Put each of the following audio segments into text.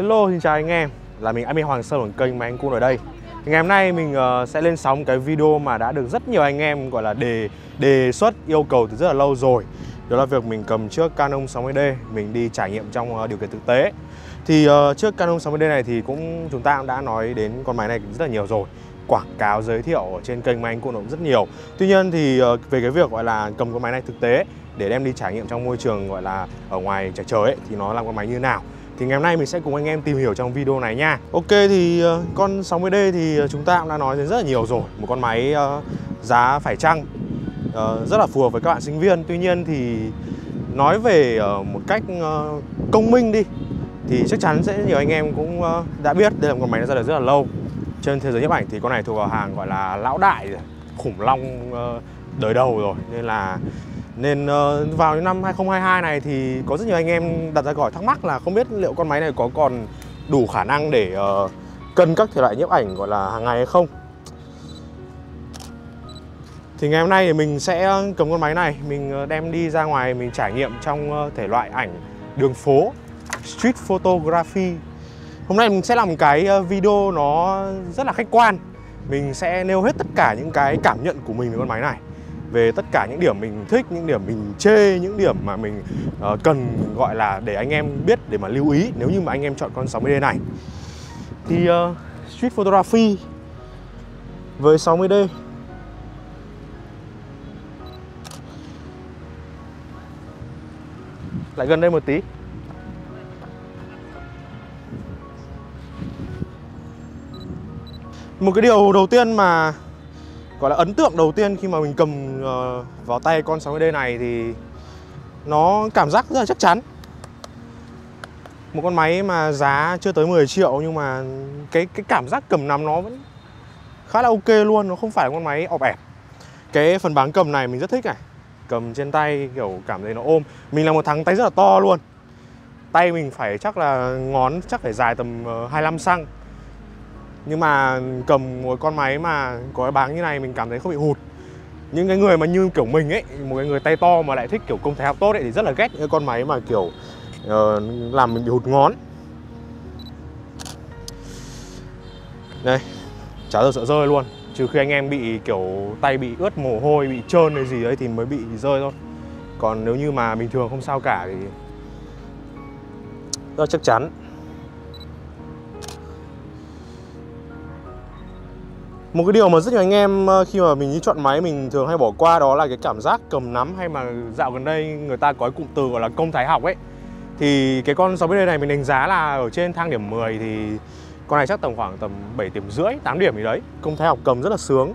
Hello, xin chào anh em, là mình Ami Hoàng Sơn của kênh Máy Ảnh Cũ ở đây. Thì ngày hôm nay mình sẽ lên sóng cái video mà đã được rất nhiều anh em gọi là đề xuất yêu cầu từ rất là lâu rồi. Đó là việc mình cầm chiếc Canon 60D mình đi trải nghiệm trong điều kiện thực tế. Thì chiếc Canon 60D này thì chúng ta cũng đã nói đến con máy này rất là nhiều rồi, quảng cáo giới thiệu ở trên kênh Máy Ảnh Cũ cũng rất nhiều. Tuy nhiên thì về cái việc gọi là cầm con máy này thực tế để đem đi trải nghiệm trong môi trường gọi là ở ngoài trời trời ấy, thì nó làm con máy như nào? Thì ngày hôm nay mình sẽ cùng anh em tìm hiểu trong video này nha. Ok, thì con 60D thì chúng ta cũng đã nói đến rất là nhiều rồi. Một con máy giá phải chăng, rất là phù hợp với các bạn sinh viên. Tuy nhiên thì nói về một cách công minh đi, thì chắc chắn sẽ nhiều anh em cũng đã biết đây là một con máy đã ra đời rất là lâu. Trên thế giới nhiếp ảnh thì con này thuộc vào hàng gọi là lão đại rồi, khủng long đời đầu rồi. Nên vào những năm 2022 này thì có rất nhiều anh em đặt ra câu hỏi thắc mắc là không biết liệu con máy này có còn đủ khả năng để cân các thể loại nhiếp ảnh gọi là hàng ngày hay không. Thì ngày hôm nay thì mình sẽ cầm con máy này, mình đem đi ra ngoài mình trải nghiệm trong thể loại ảnh đường phố, street photography. Hôm nay mình sẽ làm cái video nó rất là khách quan. Mình sẽ nêu hết tất cả những cái cảm nhận của mình về con máy này, về tất cả những điểm mình thích, những điểm mình chê, những điểm mà mình cần gọi là để anh em biết, để mà lưu ý nếu như mà anh em chọn con 60D này. Thì street photography với 60D, lại gần đây một tí. Một cái điều đầu tiên mà gọi là ấn tượng đầu tiên khi mà mình cầm vào tay con 60D này thì nó cảm giác rất là chắc chắn. Một con máy mà giá chưa tới 10 triệu nhưng mà cái cảm giác cầm nắm nó vẫn khá là ok luôn. Nó không phải là con máy ọp ẹp. Cái phần báng cầm này mình rất thích này. Cầm trên tay kiểu cảm thấy nó ôm. Mình là một thằng tay rất là to luôn. Tay mình phải chắc là ngón chắc phải dài tầm 25 cm. Nhưng mà cầm một con máy mà có cái báng như này mình cảm thấy không bị hụt. Những cái người mà như kiểu mình ấy, một cái người tay to mà lại thích kiểu công thái học tốt ấy, thì rất là ghét những con máy mà kiểu làm mình bị hụt ngón. Đây, chả giờ sợ rơi luôn. Trừ khi anh em bị kiểu tay bị ướt mồ hôi, bị trơn hay gì đấy thì mới bị rơi thôi. Còn nếu như mà bình thường không sao cả thì rất là chắc chắn. Một cái điều mà rất nhiều anh em khi mà mình đi chọn máy mình thường hay bỏ qua đó là cái cảm giác cầm nắm, hay mà dạo gần đây người ta có cái cụm từ gọi là công thái học ấy. Thì cái con 60D này mình đánh giá là ở trên thang điểm 10 thì con này chắc tầm khoảng tầm 7,5 điểm, 8 điểm gì đấy. Công thái học cầm rất là sướng.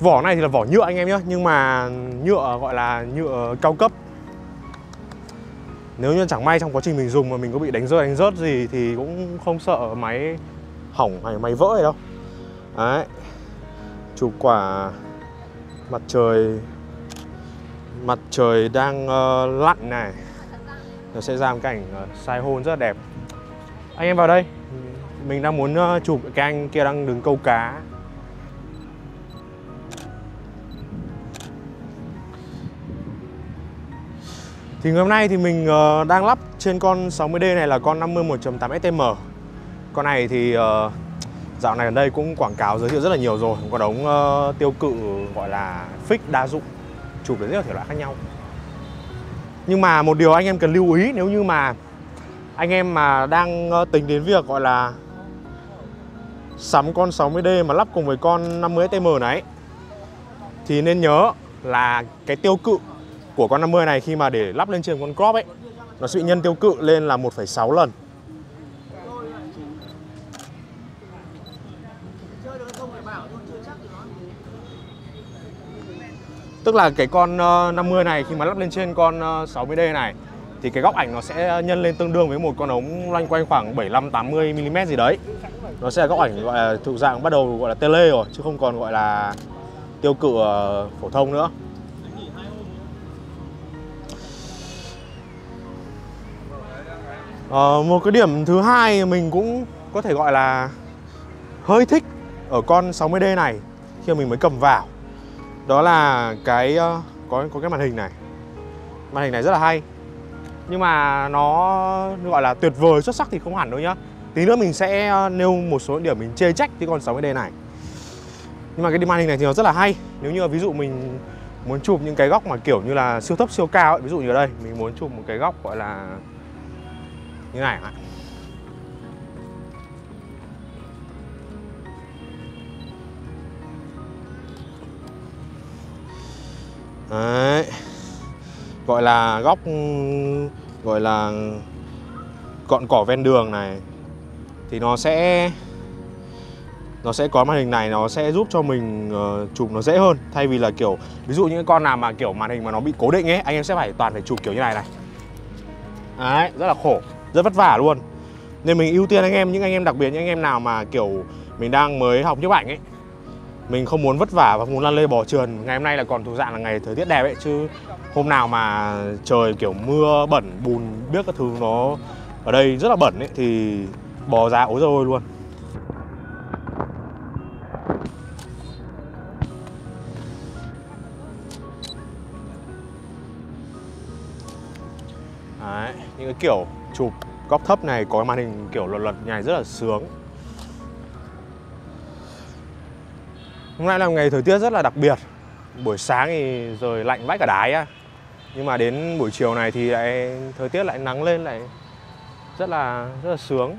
Vỏ này thì là vỏ nhựa anh em nhé, nhưng mà nhựa gọi là nhựa cao cấp. Nếu như chẳng may trong quá trình mình dùng mà mình có bị đánh rớt gì thì cũng không sợ máy hỏng hay máy vỡ hay đâu. Đấy, chụp quả mặt trời đang lặn này, nó sẽ ra một cảnh sai hôn rất là đẹp. Anh em vào đây, mình đang muốn chụp cái anh kia đang đứng câu cá. Thì ngày hôm nay thì mình đang lắp trên con 60D này là con 50 1.8 STM. Con này thì dạo này ở đây cũng quảng cáo giới thiệu rất là nhiều rồi. Có đống tiêu cự gọi là fix đa dụng, chụp đến rất là thể loại khác nhau. Nhưng mà một điều anh em cần lưu ý nếu như mà anh em mà đang tính đến việc gọi là sắm con 60D mà lắp cùng với con 50 STM này, thì nên nhớ là cái tiêu cự của con 50 này khi mà để lắp lên trên con crop ấy, nó sẽ bị nhân tiêu cự lên là 1,6 lần. Tức là cái con 50 này khi mà lắp lên trên con 60D này thì cái góc ảnh nó sẽ nhân lên tương đương với một con ống loanh quanh khoảng 75-80 mm gì đấy. Nó sẽ là góc ảnh gọi là thuộc dạng bắt đầu gọi là tele rồi, chứ không còn gọi là tiêu cự phổ thông nữa. Một cái điểm thứ hai mình cũng có thể gọi là hơi thích ở con 60D này khi mà mình mới cầm vào, đó là cái có cái màn hình này. Màn hình này rất là hay, nhưng mà nó gọi là tuyệt vời xuất sắc thì không hẳn đâu nhá. Tí nữa mình sẽ nêu một số điểm mình chê trách cái con 60D này. Nhưng mà cái màn hình này thì nó rất là hay. Nếu như ví dụ mình muốn chụp những cái góc mà kiểu như là siêu thấp siêu cao ấy, ví dụ như ở đây mình muốn chụp một cái góc gọi là như này, đấy, gọi là góc gọi là cọn cỏ ven đường này, thì nó sẽ có màn hình này, nó sẽ giúp cho mình chụp nó dễ hơn, thay vì là kiểu ví dụ những con nào mà kiểu màn hình mà nó bị cố định ấy, anh em sẽ toàn phải chụp kiểu như này này, đấy, rất là khổ, rất vất vả luôn. Nên mình ưu tiên anh em, những anh em đặc biệt, những anh em nào mà kiểu mình đang mới học nhiếp ảnh ấy, mình không muốn vất vả và muốn lăn lê bò trườn. Ngày hôm nay là còn thuộc dạng là ngày thời tiết đẹp ấy, chứ hôm nào mà trời kiểu mưa bẩn bùn biếc các thứ, nó ở đây rất là bẩn ấy, thì bò ra ối rồi luôn. Đấy, những cái kiểu chụp góc thấp này có màn hình kiểu lật lật nhài rất là sướng. Hôm nay là ngày thời tiết rất là đặc biệt. Buổi sáng thì rồi lạnh vãi cả đái á, nhưng mà đến buổi chiều này thì lại thời tiết lại nắng lên, lại rất là sướng.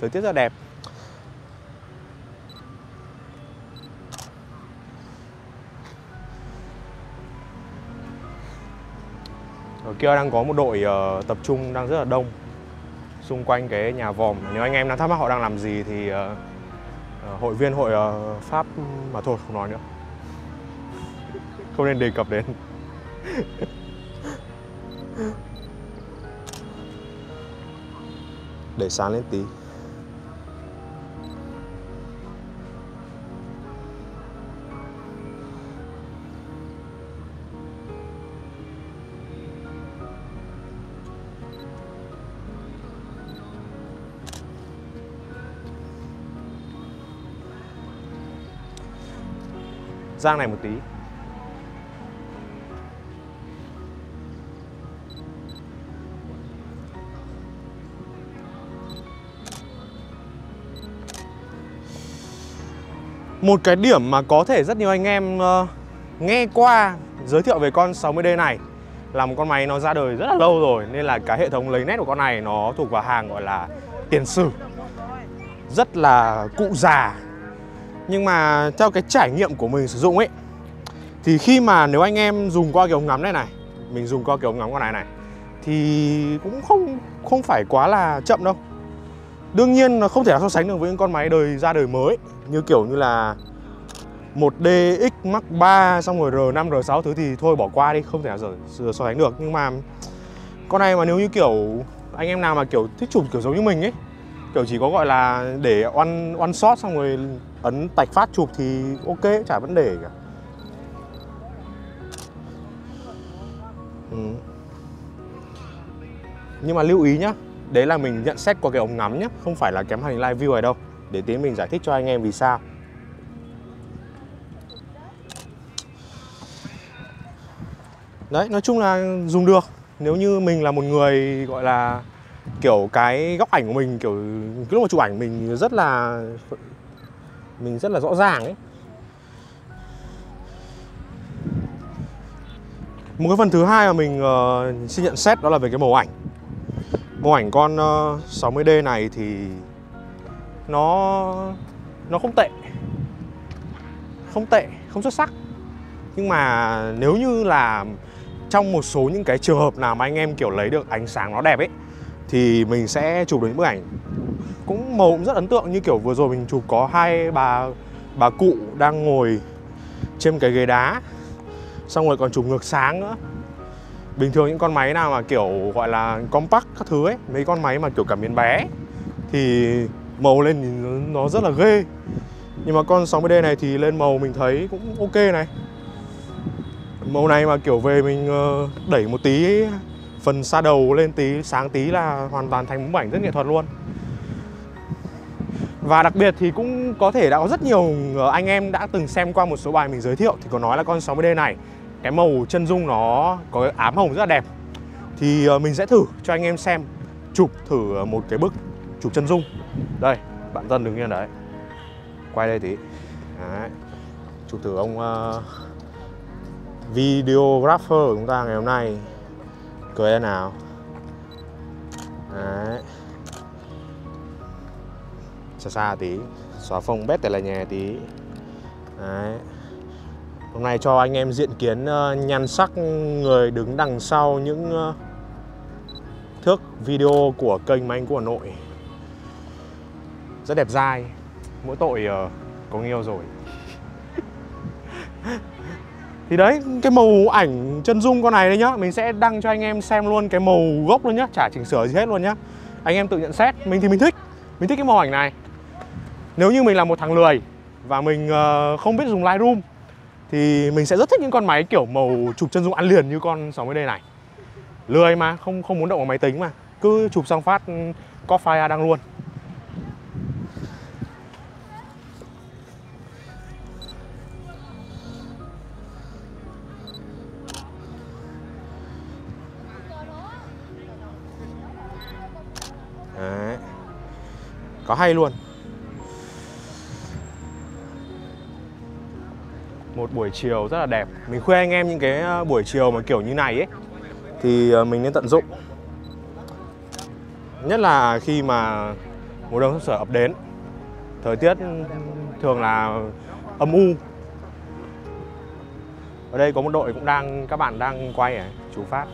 Thời tiết rất là đẹp. Ở kia đang có một đội tập trung đang rất là đông xung quanh cái nhà vòm. Nếu anh em đang thắc mắc họ đang làm gì thì hội viên hội Pháp mà thôi, không nói nữa, không nên đề cập đến. Để sáng lên tí. Giang này một tí. Một cái điểm mà có thể rất nhiều anh em nghe qua giới thiệu về con 60D này là một con máy nó ra đời rất là lâu rồi, nên là cái hệ thống lấy nét của con này nó thuộc vào hàng gọi là tiền sử, rất là cụ già. Nhưng mà theo cái trải nghiệm của mình sử dụng ấy, thì khi mà nếu anh em dùng qua cái ống ngắm này này, mình dùng qua cái ống ngắm con này này, thì cũng không phải quá là chậm đâu. Đương nhiên nó không thể so sánh được với những con máy ra đời mới như kiểu như là 1DX Mark 3 xong rồi R5, R6 thứ thì thôi bỏ qua đi, không thể nào so sánh được. Nhưng mà con này mà nếu như kiểu anh em nào mà kiểu thích chụp kiểu giống như mình ấy, kiểu chỉ có gọi là để one shot xong rồi ấn tạch phát chụp thì ok, chả vấn đề cả. Nhưng mà lưu ý nhá, đấy là mình nhận xét qua cái ống ngắm nhá, không phải là cái màn hình live view này đâu. Để tí mình giải thích cho anh em vì sao. Đấy, nói chung là dùng được. Nếu như mình là một người gọi là kiểu cái góc ảnh của mình, kiểu cái lúc mà chụp ảnh mình rất là rõ ràng ấy. Một cái phần thứ hai mà mình xin nhận xét đó là về cái màu ảnh. Màu ảnh con 60D này thì nó không tệ, không xuất sắc. Nhưng mà nếu như là trong một số những cái trường hợp nào mà anh em kiểu lấy được ánh sáng nó đẹp ấy, thì mình sẽ chụp được những bức ảnh cũng màu cũng rất ấn tượng. Như kiểu vừa rồi mình chụp có hai bà cụ đang ngồi trên cái ghế đá, xong rồi còn chụp ngược sáng nữa. Bình thường những con máy nào mà kiểu gọi là compact các thứ ấy, mấy con máy mà kiểu cảm biến bé thì màu lên nó rất là ghê. Nhưng mà con 60D này thì lên màu mình thấy cũng ok này. Màu này mà kiểu về mình đẩy một tí phần xa đầu lên tí, sáng tí là hoàn toàn thành bức ảnh rất nghệ thuật luôn. Và đặc biệt thì cũng có thể đã có rất nhiều anh em đã từng xem qua một số bài mình giới thiệu, thì có nói là con 60D này cái màu chân dung nó có ám hồng rất là đẹp. thì mình sẽ thử cho anh em xem, chụp thử một cái bức chụp chân dung. Đây, bạn Tân đứng yên đấy, quay đây tí đấy. Chụp thử ông videographer của chúng ta ngày hôm nay. Cười thế nào đấy. Xa xa tí, xóa phông bét tại là nhà tí đấy. Hôm nay cho anh em diện kiến nhan sắc người đứng đằng sau những thước video của kênh Máy Ảnh Cũ Hà Nội. Rất đẹp dai, mỗi tội có người yêu rồi. Thì đấy, cái màu ảnh chân dung con này đấy nhá, mình sẽ đăng cho anh em xem luôn cái màu gốc luôn nhá, chả chỉnh sửa gì hết luôn nhá. Anh em tự nhận xét, mình thì mình thích cái màu ảnh này. Nếu như mình là một thằng lười và mình không biết dùng Lightroom thì mình sẽ rất thích những con máy kiểu màu chụp chân dung ăn liền như con 60D này. Lười mà, không muốn động vào máy tính mà, cứ chụp xong phát có file đăng luôn. Đấy, có hay luôn. Một buổi chiều rất là đẹp. Mình khuyên anh em những cái buổi chiều mà kiểu như này ấy thì mình nên tận dụng. Nhất là khi mà mùa đông sắp sửa ập đến, thời tiết thường là âm u. Ở đây có một đội cũng đang, các bạn đang quay này, chú phát.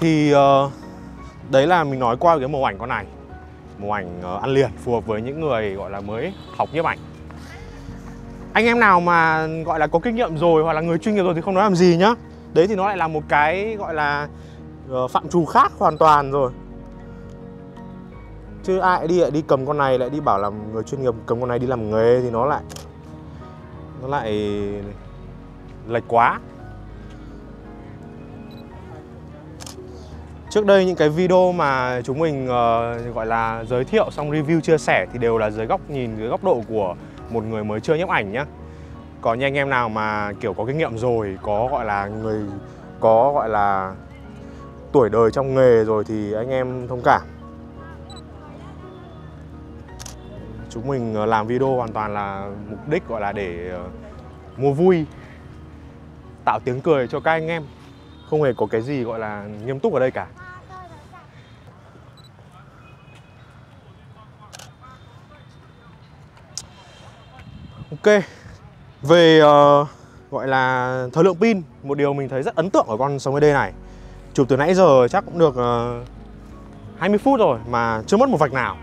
Thì đấy là mình nói qua cái màu ảnh con này. Màu ảnh ăn liền, phù hợp với những người gọi là mới học nhiếp ảnh. Anh em nào mà gọi là có kinh nghiệm rồi hoặc là người chuyên nghiệp rồi thì không nói làm gì nhá. Đấy thì nó lại là một cái gọi là phạm trù khác hoàn toàn rồi. Chứ ai đi cầm con này lại đi bảo là người chuyên nghiệp cầm con này đi làm nghề thì nó lại lệch quá. Trước đây những cái video mà chúng mình gọi là giới thiệu xong review chia sẻ thì đều là dưới góc nhìn, dưới góc độ của một người mới chơi nhiếp ảnh nhá. Còn như anh em nào mà kiểu có kinh nghiệm rồi, có gọi là tuổi đời trong nghề rồi thì anh em thông cảm. Chúng mình làm video hoàn toàn là mục đích gọi là để mua vui, tạo tiếng cười cho các anh em. Không hề có cái gì gọi là nghiêm túc ở đây cả. Ok. Về gọi là thời lượng pin, một điều mình thấy rất ấn tượng ở con 60D này. Chụp từ nãy giờ chắc cũng được 20 phút rồi mà chưa mất một vạch nào.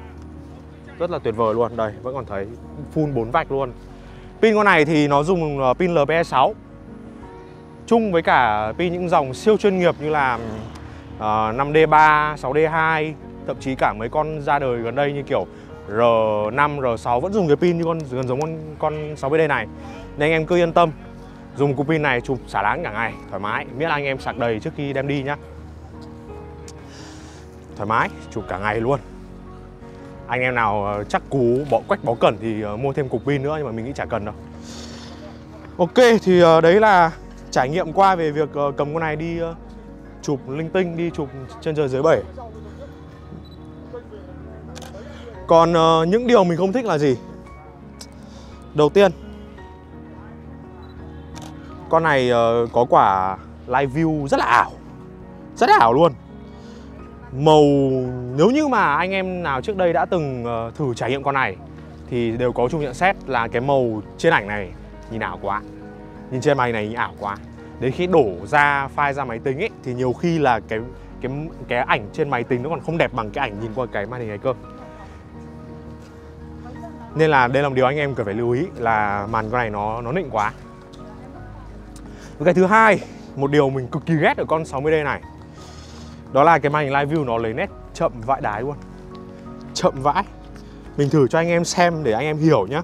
Rất là tuyệt vời luôn. Đây, vẫn còn thấy full 4 vạch luôn. Pin con này thì nó dùng pin LP-E6, chung với cả pin những dòng siêu chuyên nghiệp như là 5D3, 6D2, thậm chí cả mấy con ra đời gần đây như kiểu R5, R6 vẫn dùng cái pin như giống con 60D này. Nên anh em cứ yên tâm, dùng cục pin này chụp xả láng cả ngày, thoải mái, miễn là anh em sạc đầy trước khi đem đi nhá. Thoải mái, chụp cả ngày luôn. Anh em nào chắc cú bỏ quách bó cẩn thì mua thêm cục pin nữa, nhưng mà mình nghĩ chả cần đâu. Ok, thì đấy là trải nghiệm qua về việc cầm con này đi chụp linh tinh, đi chụp trên trời dưới bể. Còn những điều mình không thích là gì? Đầu tiên, con này có quả live view rất là ảo. Rất là ảo luôn. Màu, nếu như mà anh em nào trước đây đã từng thử trải nghiệm con này thì đều có chung nhận xét là cái màu trên ảnh này nhìn ảo quá. Nhìn trên màn hình này ảo quá. Đến khi đổ ra file ra máy tính ấy thì nhiều khi là cái ảnh trên máy tính nó còn không đẹp bằng cái ảnh nhìn qua cái màn hình này cơ. Nên là đây là một điều anh em cần phải lưu ý, là màn con này nó nịnh quá. Cái thứ hai, một điều mình cực kỳ ghét ở con 60D này, đó là cái màn hình live view nó lấy nét chậm vãi đái luôn. Chậm vãi. Mình thử cho anh em xem để anh em hiểu nhé.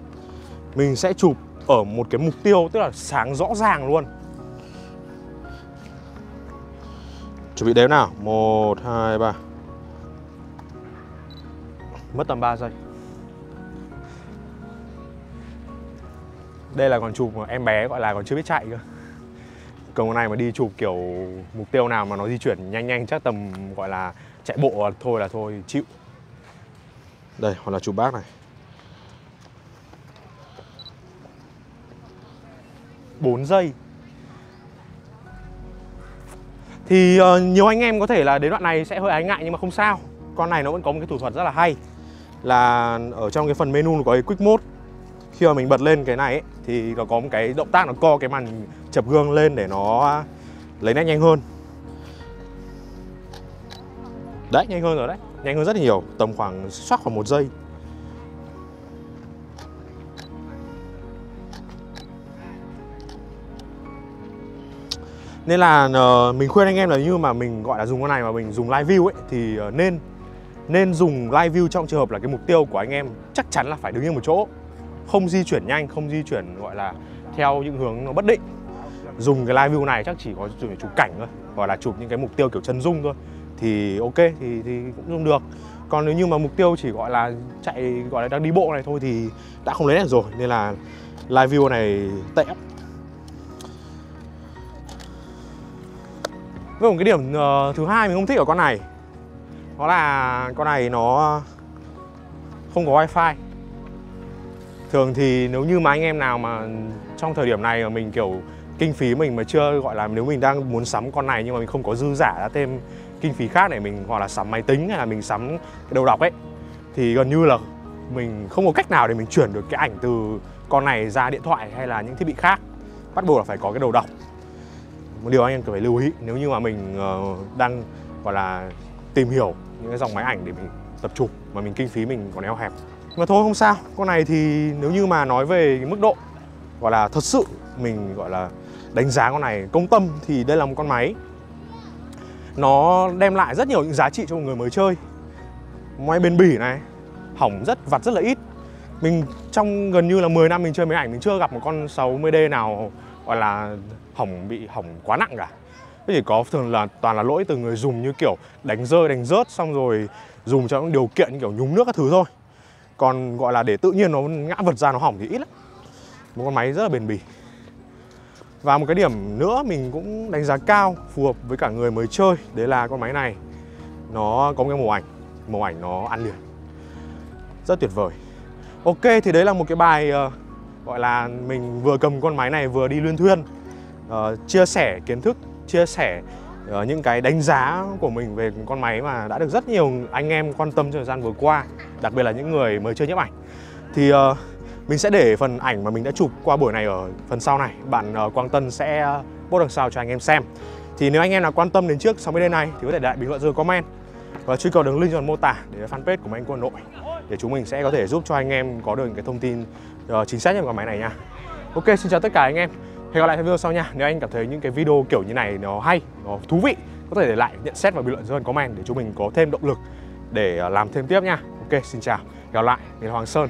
Mình sẽ chụp ở một cái mục tiêu, tức là sáng rõ ràng luôn. Chuẩn bị đếm nào. 1, 2, 3. Mất tầm 3 giây. Đây là còn chụp mà em bé gọi là còn chưa biết chạy cơ. Còn con này mà đi chụp kiểu mục tiêu nào mà nó di chuyển nhanh nhanh chắc tầm gọi là chạy bộ thôi là thôi chịu. Đây, hoặc là chụp bác này. 4 giây. Thì nhiều anh em có thể là đến đoạn này sẽ hơi ái ngại, nhưng mà không sao. Con này nó vẫn có một cái thủ thuật rất là hay, là ở trong cái phần menu nó có cái Quick Mode. Khi mà mình bật lên cái này ấy, thì nó có một cái động tác nó co cái màn chập gương lên để nó lấy nét nhanh hơn. Đấy, nhanh hơn rồi đấy. Nhanh hơn rất nhiều, tầm khoảng soát khoảng 1 giây. Nên là mình khuyên anh em là như mà mình gọi là dùng con này mà mình dùng live view ấy, thì nên dùng live view trong trường hợp là cái mục tiêu của anh em chắc chắn là phải đứng yên một chỗ, không di chuyển nhanh, không di chuyển gọi là theo những hướng nó bất định. Dùng cái live view này chắc chỉ có chụp cảnh thôi, gọi là chụp những cái mục tiêu kiểu chân dung thôi thì ok, thì cũng dùng được. Còn nếu như mà mục tiêu chỉ gọi là chạy, gọi là đang đi bộ này thôi thì đã không lấy nét rồi, nên là live view này tệ. Với một cái điểm thứ hai mình không thích ở con này, đó là con này nó không có wifi. Thường thì nếu như mà anh em nào mà trong thời điểm này mà mình kiểu kinh phí mình mà chưa gọi là, nếu mình đang muốn sắm con này nhưng mà mình không có dư giả ra thêm kinh phí khác để mình hoặc là sắm máy tính hay là mình sắm cái đầu đọc ấy, thì gần như là mình không có cách nào để mình chuyển được cái ảnh từ con này ra điện thoại hay là những thiết bị khác, bắt buộc là phải có cái đầu đọc. Một điều anh em cần phải lưu ý nếu như mà mình đang gọi là tìm hiểu những cái dòng máy ảnh để mình tập chụp mà mình kinh phí mình còn eo hẹp. Nhưng mà thôi không sao, con này thì nếu như mà nói về cái mức độ gọi là thật sự mình gọi là đánh giá con này công tâm thì đây là một con máy nó đem lại rất nhiều những giá trị cho một người mới chơi. Máy bền bỉ này, hỏng rất vặt rất là ít. Mình trong gần như là 10 năm mình chơi máy ảnh, mình chưa gặp một con 60D nào gọi là bị hỏng quá nặng cả. Nó chỉ có thường là toàn là lỗi từ người dùng, như kiểu đánh rơi đánh rớt, xong rồi dùng trong những điều kiện như kiểu nhúng nước các thứ thôi. Còn gọi là để tự nhiên nó ngã vật ra nó hỏng thì ít lắm. Một con máy rất là bền bỉ. Và một cái điểm nữa mình cũng đánh giá cao, phù hợp với cả người mới chơi, đấy là con máy này nó có một cái màu ảnh nó ăn liền, rất tuyệt vời. Ok, thì đấy là một cái bài gọi là mình vừa cầm con máy này vừa đi luyên thuyên, chia sẻ kiến thức, chia sẻ những cái đánh giá của mình về con máy mà đã được rất nhiều anh em quan tâm trong thời gian vừa qua, đặc biệt là những người mới chơi nhiếp ảnh. Thì mình sẽ để phần ảnh mà mình đã chụp qua buổi này ở phần sau này, bạn Quang Tân sẽ post đằng sau cho anh em xem. Thì nếu anh em nào quan tâm đến chiếc 60D này thì có thể để lại bình luận dưới comment và truy cập đường link trong mô tả để fanpage của Máy Ảnh Cũ Hà Nội, để chúng mình sẽ có thể giúp cho anh em có được những cái thông tin chính xác nhất về con máy này nha. Ok, xin chào tất cả anh em. Hẹn gặp lại trong video sau nha. Nếu anh cảm thấy những cái video kiểu như này nó hay, nó thú vị, có thể để lại nhận xét và bình luận dưới phần comment để chúng mình có thêm động lực để làm thêm tiếp nha. Ok, xin chào. Gặp lại, mình là Hoàng Sơn.